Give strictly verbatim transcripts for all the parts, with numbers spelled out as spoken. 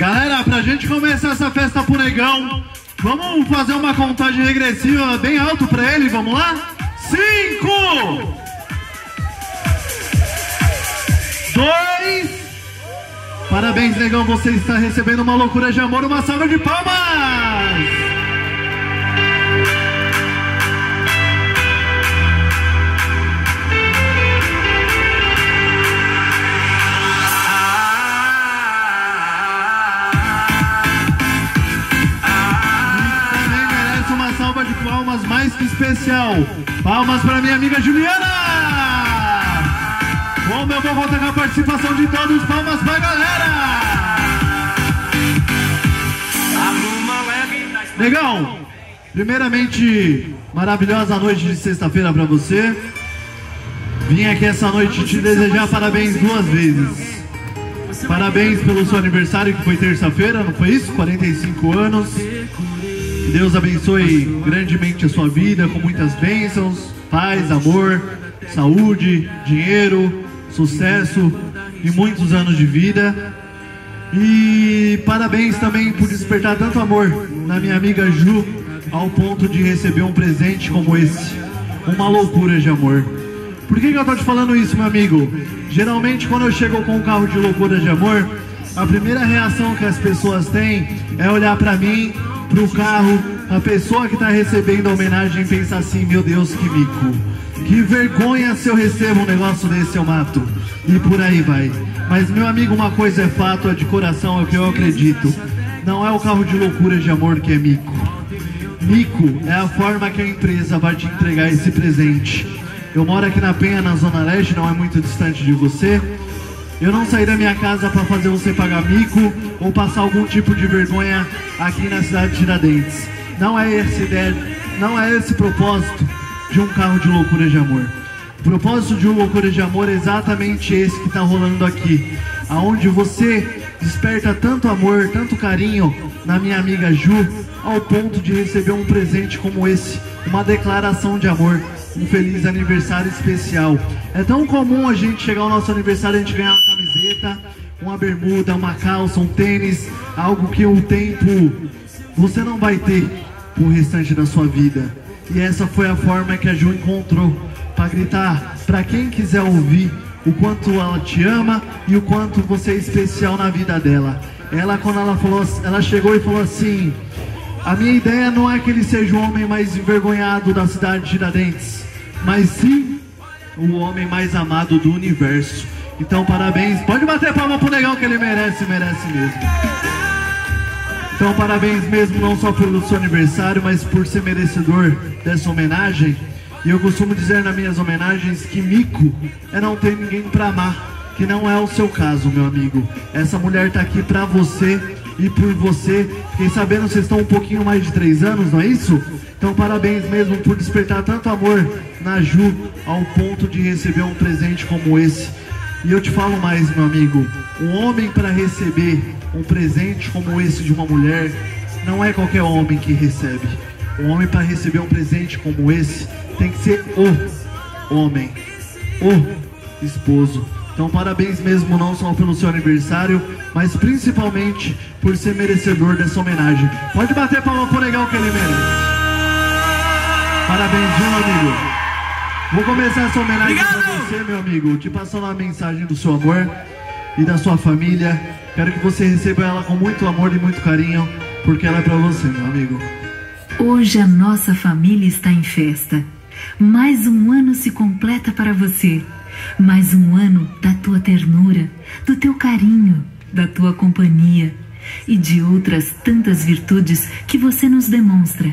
Galera, pra gente começar essa festa pro Negão, vamos fazer uma contagem regressiva bem alto pra ele, vamos lá? Cinco! Dois! Parabéns, Negão, você está recebendo uma loucura de amor, uma salva de palmas! Palmas mais que especial. Palmas para minha amiga Juliana. Bom, meu bom, conta com a participação de todos. Palmas pra galera. Negão, primeiramente, maravilhosa noite de sexta-feira para você. Vim aqui essa noite te desejar parabéns duas vezes. Parabéns pelo seu aniversário, que foi terça-feira, não foi isso? quarenta e cinco anos. Deus abençoe grandemente a sua vida, com muitas bênçãos, paz, amor, saúde, dinheiro, sucesso e muitos anos de vida. E parabéns também por despertar tanto amor na minha amiga Ju, ao ponto de receber um presente como esse. Uma loucura de amor. Por que que eu tô te falando isso, meu amigo? Geralmente quando eu chego com um carro de loucura de amor, a primeira reação que as pessoas têm é olhar pra mim, pro carro, a pessoa que tá recebendo a homenagem pensa assim: meu Deus, que mico, que vergonha, se eu recebo um negócio desse eu mato, e por aí vai. Mas, meu amigo, uma coisa é fato, é de coração, é o que eu acredito: não é o carro de loucura de amor que é mico. Mico é a forma que a empresa vai te entregar esse presente. Eu moro aqui na Penha, na Zona Leste, não é muito distante de você. Eu não saí da minha casa para fazer você pagar mico ou passar algum tipo de vergonha aqui na cidade de Tiradentes. Não é essa ideia, não é esse propósito de um carro de loucura de amor. O propósito de um loucura de amor é exatamente esse que está rolando aqui, aonde você desperta tanto amor, tanto carinho na minha amiga Ju, ao ponto de receber um presente como esse, uma declaração de amor. Um feliz aniversário especial. É tão comum a gente chegar ao nosso aniversário e a gente ganhar uma camiseta, uma bermuda, uma calça, um tênis, algo que o tempo você não vai ter o restante da sua vida. E essa foi a forma que a Ju encontrou para gritar para quem quiser ouvir o quanto ela te ama e o quanto você é especial na vida dela. Ela, quando ela falou, ela chegou e falou assim: a minha ideia não é que ele seja o homem mais envergonhado da cidade de Tiradentes, mas sim o homem mais amado do universo. Então, parabéns. Pode bater palma pro Negão, que ele merece, merece mesmo. Então, parabéns mesmo, não só pelo seu aniversário, mas por ser merecedor dessa homenagem. E eu costumo dizer nas minhas homenagens que mico é não ter ninguém pra amar, que não é o seu caso, meu amigo. Essa mulher tá aqui pra você e por você. Fiquei sabendo que vocês estão um pouquinho mais de três anos, não é isso? Então parabéns mesmo por despertar tanto amor na Ju, ao ponto de receber um presente como esse. E eu te falo mais, meu amigo, um homem para receber um presente como esse de uma mulher, não é qualquer homem que recebe. Um homem para receber um presente como esse tem que ser o homem, o esposo. Então parabéns mesmo, não só pelo seu aniversário, mas principalmente por ser merecedor dessa homenagem. Pode bater palma pro Negão, que ele merece. Parabéns, meu amigo. Vou começar essa homenagem Obrigado. pra você, meu amigo, te passando a mensagem do seu amor e da sua família. Quero que você receba ela com muito amor e muito carinho, porque ela é pra você, meu amigo. Hoje a nossa família está em festa. Mais um ano se completa para você. Mais um ano da tua ternura, do teu carinho, da tua companhia e de outras tantas virtudes que você nos demonstra.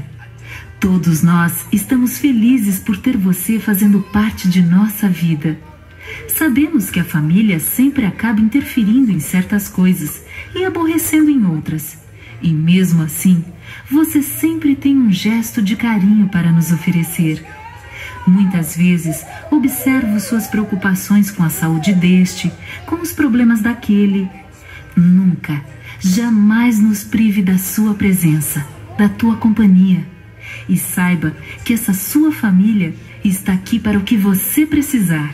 Todos nós estamos felizes por ter você fazendo parte de nossa vida. Sabemos que a família sempre acaba interferindo em certas coisas e aborrecendo em outras. E mesmo assim, você sempre tem um gesto de carinho para nos oferecer. Muitas vezes, observo suas preocupações com a saúde deste, com os problemas daquele. Nunca, jamais nos prive da sua presença, da tua companhia. E saiba que essa sua família está aqui para o que você precisar.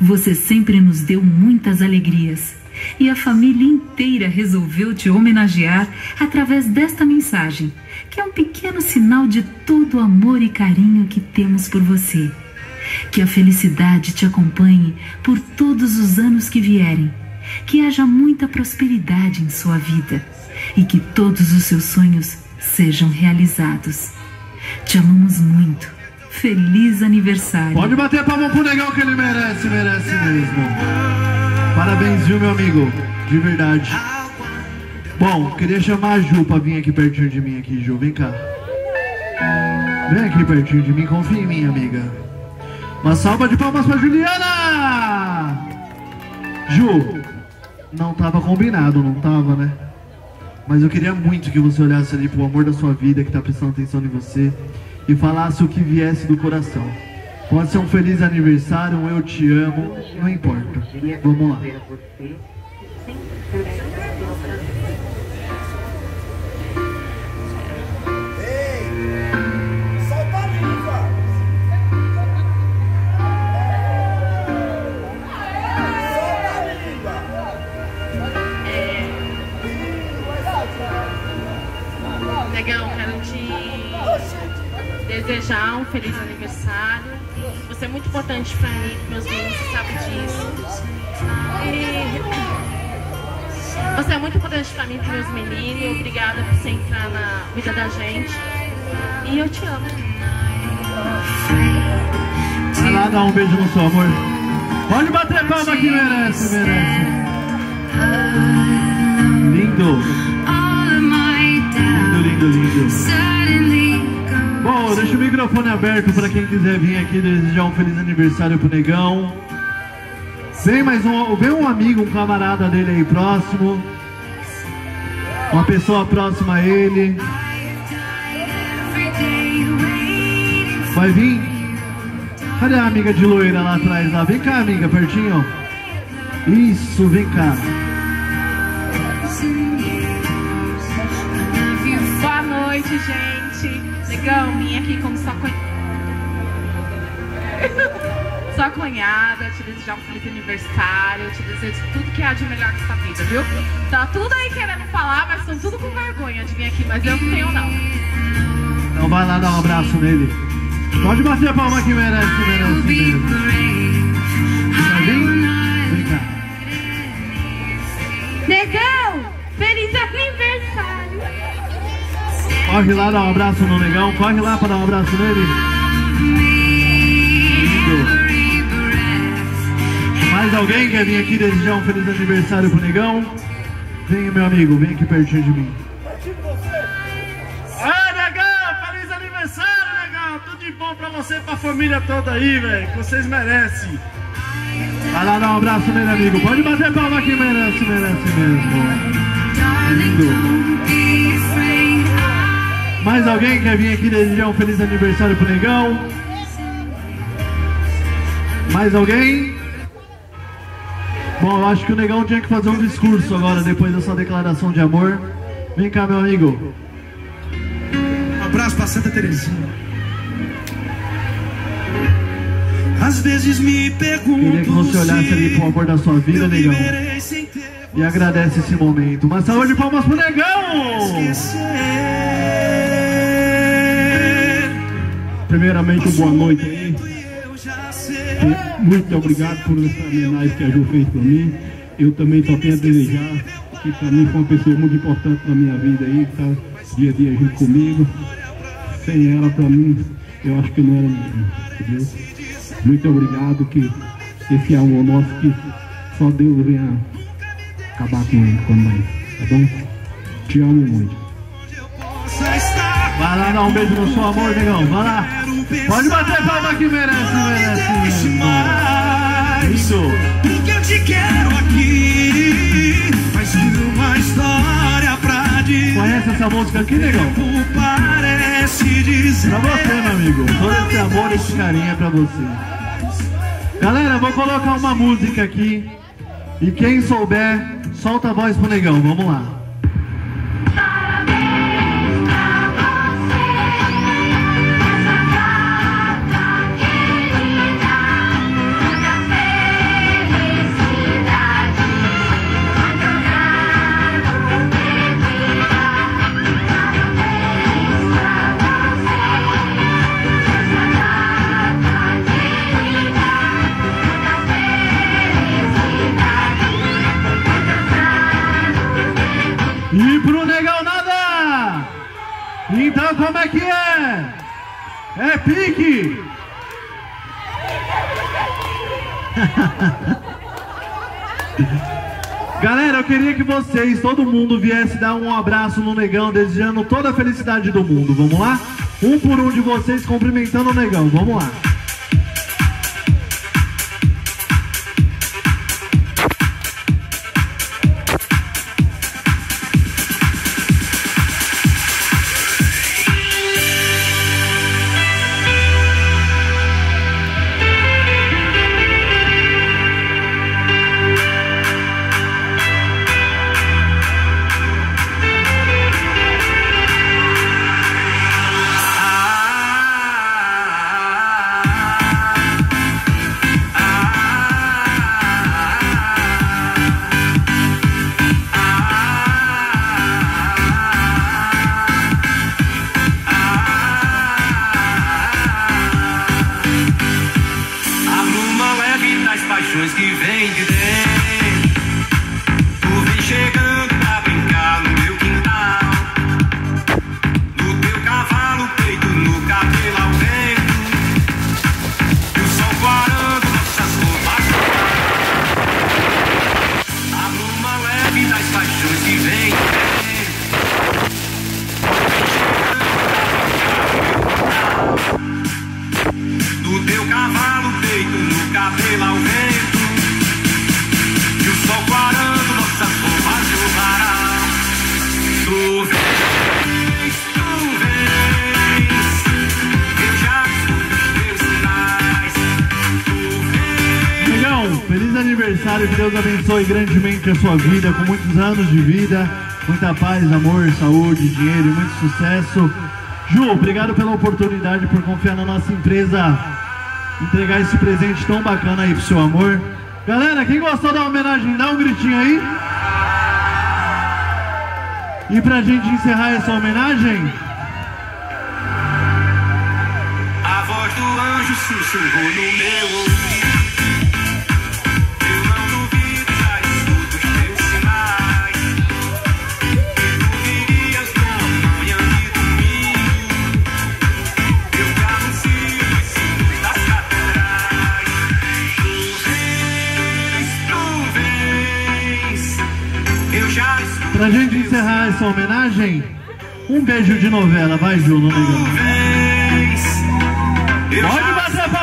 Você sempre nos deu muitas alegrias e a família inteira resolveu te homenagear através desta mensagem, que é um pequeno sinal de todo o amor e carinho que temos por você. Que a felicidade te acompanhe por todos os anos que vierem, que haja muita prosperidade em sua vida e que todos os seus sonhos sejam realizados. Te amamos muito. Feliz aniversário. Pode bater palma pro negão que ele merece, merece mesmo. Parabéns, viu, meu amigo? De verdade. Bom, queria chamar a Ju pra vir aqui pertinho de mim aqui, Ju. Vem cá. Vem aqui pertinho de mim, confia em mim, amiga. Uma salva de palmas pra Juliana! Ju, não tava combinado, não tava, né? Mas eu queria muito que você olhasse ali pro amor da sua vida, que tá prestando atenção em você, e falasse o que viesse do coração. Pode ser um feliz aniversário, um eu te amo, não importa. Vamos lá. Legal, quero te desejar um feliz aniversário. Você é muito importante pra mim, meus meninos, você sabe disso. E você é muito importante pra mim, pros meus meninos. Obrigada por você entrar na vida da gente. E eu te amo. Vai lá dar um beijo no seu amor. Pode bater palma que merece, merece. Lindo. Lindo, lindo. Bom, deixa o microfone aberto para quem quiser vir aqui desejar um feliz aniversário pro negão. Vem mais um, vem um amigo, um camarada dele aí próximo, uma pessoa próxima a ele. Vai vir? Cadê a amiga de loira lá atrás? Lá? Vem cá, amiga, pertinho. Isso, vem cá. Gente, legal, minha aqui como sua cunhada, sua cunhada, te desejar um feliz aniversário, te desejo tudo que há de melhor nessa vida, viu? Tá tudo aí querendo falar, mas estão tudo com vergonha de vir aqui, mas eu não tenho não. Então vai lá dar um abraço nele. Pode bater a palma que merece, merece, merece. Tá bem? Vem cá. Negão, feliz aniversário! Corre lá, dá um abraço no negão. Corre lá para dar um abraço nele. Lindo. Mais alguém quer vir aqui desejar um feliz aniversário pro negão? Vem, meu amigo, vem aqui pertinho de mim. Ah, negão, feliz aniversário, negão. Tudo de bom pra você e pra família toda aí, velho, que vocês merecem. Vai lá, dá um abraço nele, amigo. Pode bater palma que merece, merece mesmo. Lindo. Mais alguém quer vir aqui desejar um feliz aniversário pro negão? Mais alguém? Bom, eu acho que o negão tinha que fazer um discurso agora, depois dessa declaração de amor. Vem cá, meu amigo. Um abraço pra Santa Terezinha. Às vezes me pergunto. Queria que você olhasse ali pro amor da sua vida, negão. E agradece esse momento. Uma salva de palmas pro negão! Primeiramente, boa noite aí. Muito obrigado por essa homenagem que a Ju fez para mim. Eu também só tenho a desejar que para mim foi uma pessoa muito importante na minha vida aí, que está dia a dia junto comigo. Sem ela, para mim, eu acho que não era mesmo, entendeu? Muito obrigado, que esse amor nosso que só Deus venha acabar com ele, com nós, tá bom? Te amo muito. Vai lá, dá um beijo no seu amor, negão. Vai lá. Pode bater palma que merece, merece. Mesmo. Isso. Porque eu te quero aqui. Faz uma história pra dizer. Conhece essa música aqui, negão? Parece dizer. Pra você, meu amigo. Todo esse amor e esse carinho é pra você. Galera, vou colocar uma música aqui. E quem souber, solta a voz pro negão. Vamos lá. E pro negão nada! Então como é que é? É pique! Galera, eu queria que vocês, todo mundo, viesse dar um abraço no negão, desejando toda a felicidade do mundo. Vamos lá? Um por um de vocês cumprimentando o negão, vamos lá. Que vem de dentro, tu vem chegando pra brincar no meu quintal. No teu cavalo, peito no cabelo ao vento, e o sol guarando nossas roupas. A bruma leve das paixões que vem de dentro, tu vem chegando pra brincar no meu quintal. No teu cavalo, peito no cabelo ao vento. Aniversário, que Deus abençoe grandemente a sua vida, com muitos anos de vida, muita paz, amor, saúde, dinheiro e muito sucesso. Ju, obrigado pela oportunidade, por confiar na nossa empresa, entregar esse presente tão bacana aí pro seu amor. Galera, quem gostou da homenagem, dá um gritinho aí. E pra gente encerrar essa homenagem, a voz do anjo sussurrou no meu ouvido. Pra gente encerrar essa homenagem, um beijo de novela, vai Ju, no negão. Pode bater palma.